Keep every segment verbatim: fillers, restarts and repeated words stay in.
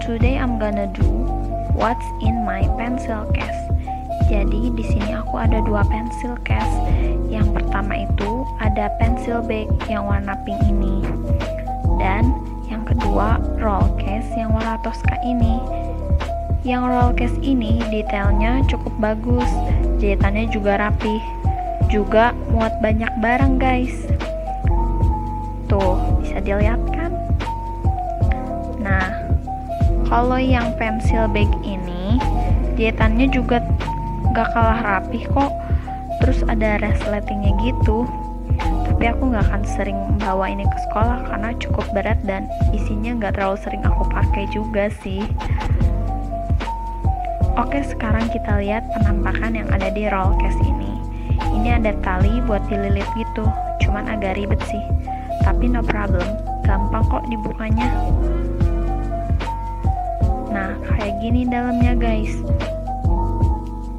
Today I'm gonna do what's in my pencil case. Jadi di sini aku ada dua pencil case. Yang pertama itu ada pencil bag yang warna pink ini, dan yang kedua roll case yang warna Tosca ini. Yang roll case ini detailnya cukup bagus, jahitannya juga rapih, juga muat banyak barang guys. Tuh, bisa dilihat kan? Nah, kalau yang pensil bag ini jahitannya juga gak kalah rapih kok, terus ada resletingnya gitu. Tapi aku gak akan sering bawa ini ke sekolah karena cukup berat dan isinya gak terlalu sering aku pakai juga sih. Oke, sekarang kita lihat penampakan yang ada di roll case ini. Ini ada tali buat dililit gitu, cuman agak ribet sih, tapi no problem, gampang kok dibukanya. Nah, kayak gini dalamnya guys.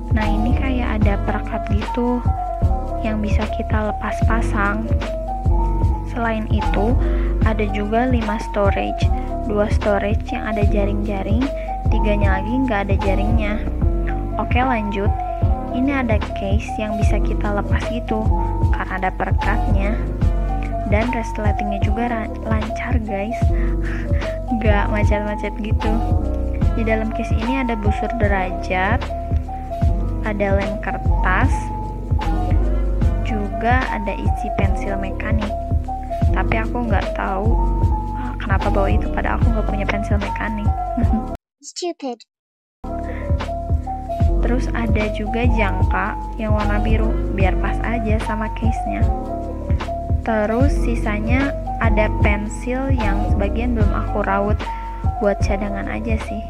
Nah, ini kayak ada perekat gitu yang bisa kita lepas pasang. Selain itu ada juga lima storage, dua storage yang ada jaring-jaring, tiganya lagi nggak ada jaringnya. Oke, lanjut. Ini ada case yang bisa kita lepas gitu karena ada perekatnya, dan resletingnya juga lancar guys, nggak macet-macet gitu. Di dalam case ini ada busur derajat, ada lem kertas, juga ada isi pensil mekanik. Tapi aku nggak tahu kenapa bawa itu, padahal aku nggak punya pensil mekanik. Stupid. Terus ada juga jangka yang warna biru biar pas aja sama case-nya. Terus sisanya ada pensil yang sebagian belum aku rawat buat cadangan aja sih.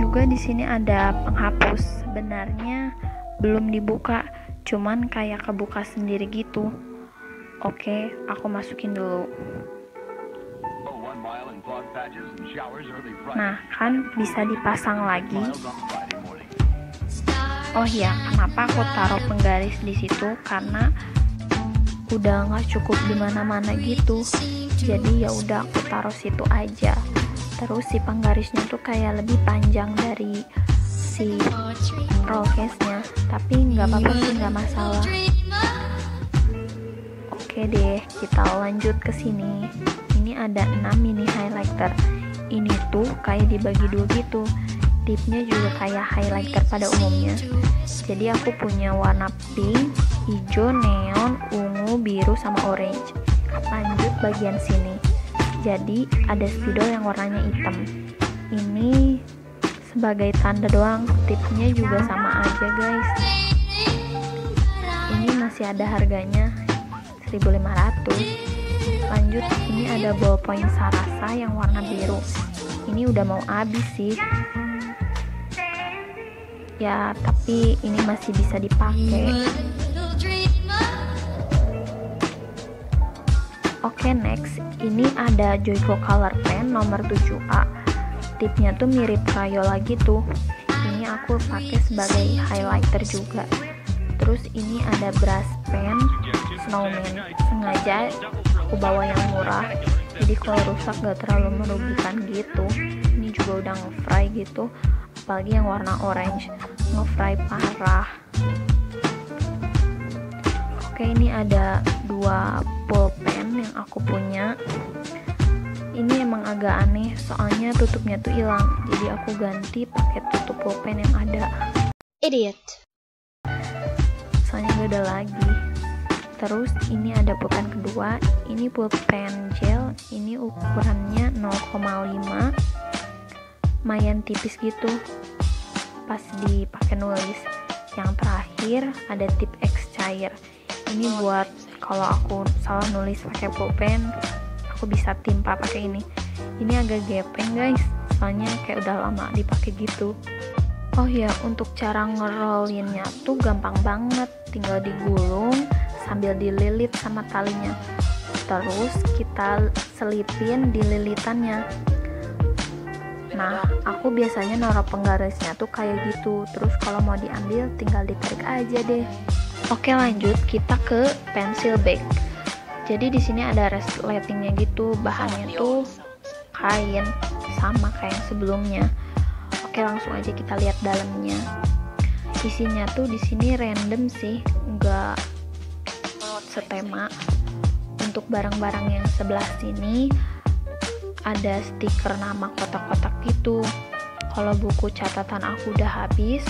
Juga di sini ada penghapus. Sebenarnya belum dibuka, cuman kayak kebuka sendiri gitu. Oke, aku masukin dulu. Nah, kan bisa dipasang lagi. Oh iya, kenapa aku taruh penggaris di situ? Karena udah nggak cukup di mana-mana gitu. Jadi ya udah aku taruh situ aja. Terus si penggarisnya tuh kayak lebih panjang dari si roll case-nya, tapi nggak apa-apa sih, nggak masalah. Oke deh, kita lanjut ke sini. Ini ada enam mini highlighter. Ini tuh kayak dibagi dua gitu, tipnya juga kayak highlighter pada umumnya. Jadi aku punya warna pink, hijau, neon, ungu, biru, sama orange. Lanjut bagian sini, jadi ada Studyoll yang warnanya hitam. Ini sebagai tanda doang, tipnya juga sama aja guys. Ini masih ada harganya seribu lima ratus. Lanjut, ini ada ballpoint Sarasa yang warna biru. Ini udah mau habis sih ya, tapi ini masih bisa dipakai. Oke, next. Ini ada Joyko color pen nomor tujuh A. Tipnya tuh mirip Crayola gitu. Ini aku pakai sebagai highlighter juga. Terus ini ada brush pen Snowman. Sengaja aku bawa yang murah, jadi kalau rusak gak terlalu merugikan gitu. Ini juga udah nge-fry gitu, apalagi yang warna orange, nge-fry parah. Oke, ini ada dua pulpen yang aku punya. Ini emang agak aneh soalnya tutupnya tuh hilang, jadi aku ganti pakai tutup pulpen yang ada. Idiot, soalnya gak ada lagi. Terus ini ada pulpen kedua, ini pulpen gel, ini ukurannya nol koma lima, lumayan tipis gitu, pas dipakai nulis. Yang terakhir ada tip X cair, ini buat kalau aku salah nulis pakai pulpen, aku bisa timpa pakai ini. Ini agak gepeng guys, soalnya kayak udah lama dipakai gitu. Oh ya, untuk cara ngerollinnya tuh gampang banget, tinggal digulung sambil dililit sama talinya, terus kita selipin di lilitannya. Nah, aku biasanya naruh penggarisnya tuh kayak gitu, terus kalau mau diambil tinggal ditarik aja deh. Oke, lanjut kita ke pensil bag. Jadi di sini ada resletingnya gitu, bahannya tuh kain sama kayak yang sebelumnya. Oke, langsung aja kita lihat dalamnya. Isinya tuh di sini random sih, nggak setema. Untuk barang-barang yang sebelah sini ada stiker nama kotak-kotak gitu. Kalau buku catatan aku udah habis,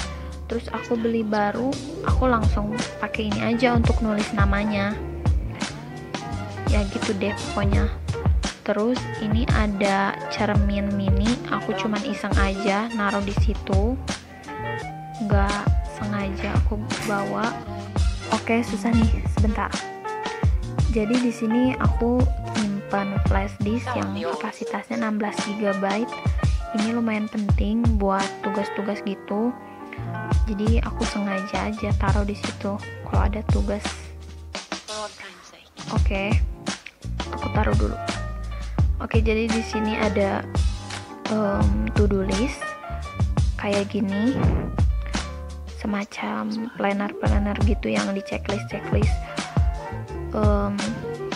terus aku beli baru, aku langsung pakai ini aja untuk nulis namanya. Ya gitu deh pokoknya. Terus ini ada cermin mini, aku cuman iseng aja naruh di situ, nggak sengaja aku bawa. Oke, susah nih, sebentar. Jadi di sini aku nyimpan flash disk yang kapasitasnya enam belas giga byte. Ini lumayan penting buat tugas-tugas gitu. Jadi aku sengaja aja taruh di situ kalau ada tugas. Oke, aku taruh dulu. Oke, jadi di sini ada um, to-do list kayak gini, semacam planner-planner gitu yang di checklist-checklist. Um,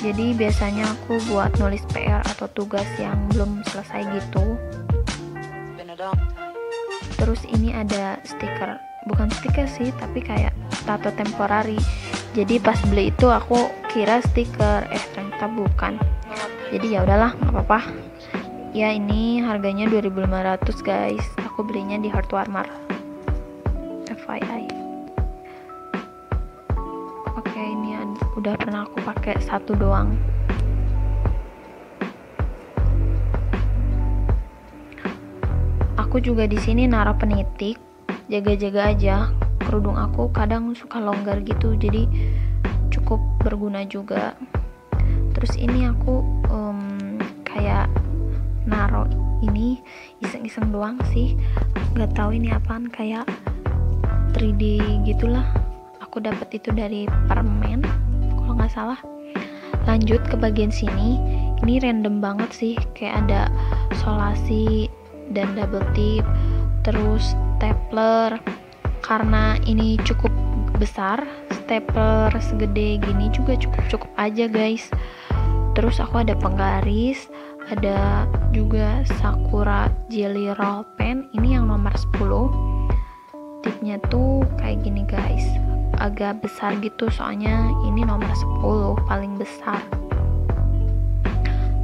jadi biasanya aku buat nulis P R atau tugas yang belum selesai gitu. Terus ini ada stiker, bukan stiker sih, tapi kayak tato temporary. Jadi pas beli itu aku kira stiker, eh ternyata bukan. Jadi ya udahlah, nggak apa-apa. Ya ini harganya dua ribu lima ratus guys. Aku belinya di Heart Warmer. F Y I. Oke, ini udah pernah aku pakai satu doang. Aku juga di sini naruh penitik, jaga-jaga aja. Kerudung aku kadang suka longgar gitu, jadi cukup berguna juga. Terus ini aku um, kayak naro ini iseng-iseng doang sih, nggak tahu ini apaan, kayak tiga D gitulah. Aku dapat itu dari permen kalau nggak salah. Lanjut ke bagian sini, ini random banget sih, kayak ada solasi dan double tip, terus stapler. Karena ini cukup besar, stapler segede gini juga cukup-cukup aja guys. Terus aku ada penggaris, ada juga Sakura Jelly Roll pen, ini yang nomor sepuluh. Tipnya tuh kayak gini guys, agak besar gitu soalnya ini nomor sepuluh paling besar.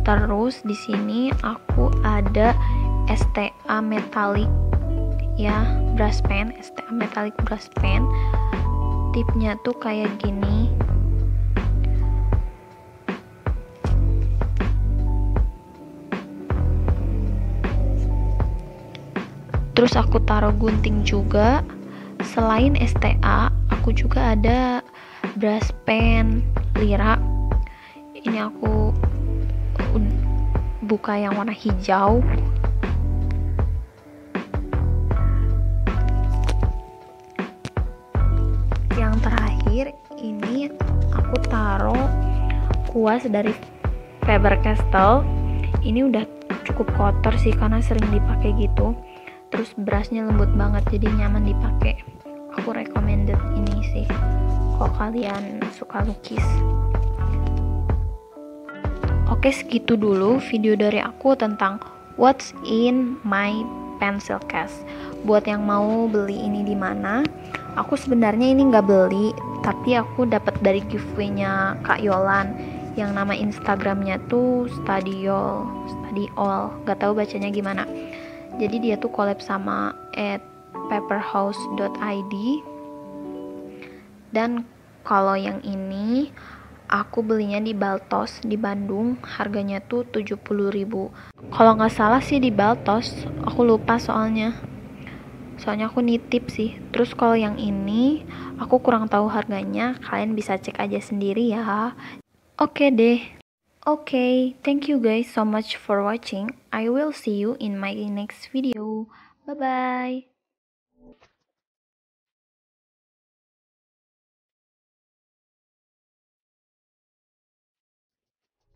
Terus di sini aku ada S T A Metallic ya, brush pen, S T A Metallic brush pen. Tipnya tuh kayak gini. Terus aku taruh gunting juga. Selain S T A, aku juga ada brush pen Lyra. Ini aku buka yang warna hijau. Yang terakhir ini aku taruh kuas dari Faber Castell. Ini udah cukup kotor sih karena sering dipakai gitu. Terus brushnya lembut banget, jadi nyaman dipakai. Aku recommended ini sih kalau kalian suka lukis. Oke, segitu dulu video dari aku tentang what's in my pencil case. Buat yang mau beli ini di mana, aku sebenarnya ini nggak beli, tapi aku dapat dari giveaway-nya Kak Yolan, yang nama Instagramnya tuh Studyoll, Studyoll, nggak tahu bacanya gimana. Jadi dia tuh collab sama paperhouse dot i d. Dan kalau yang ini aku belinya di Baltos di Bandung, harganya tuh tujuh puluh ribu. Kalau nggak salah sih di Baltos, aku lupa soalnya. Soalnya aku nitip sih. Terus kalau yang ini aku kurang tahu harganya, kalian bisa cek aja sendiri ya. Oke deh. Okay, thank you guys so much for watching. I will see you in my next video. Bye bye.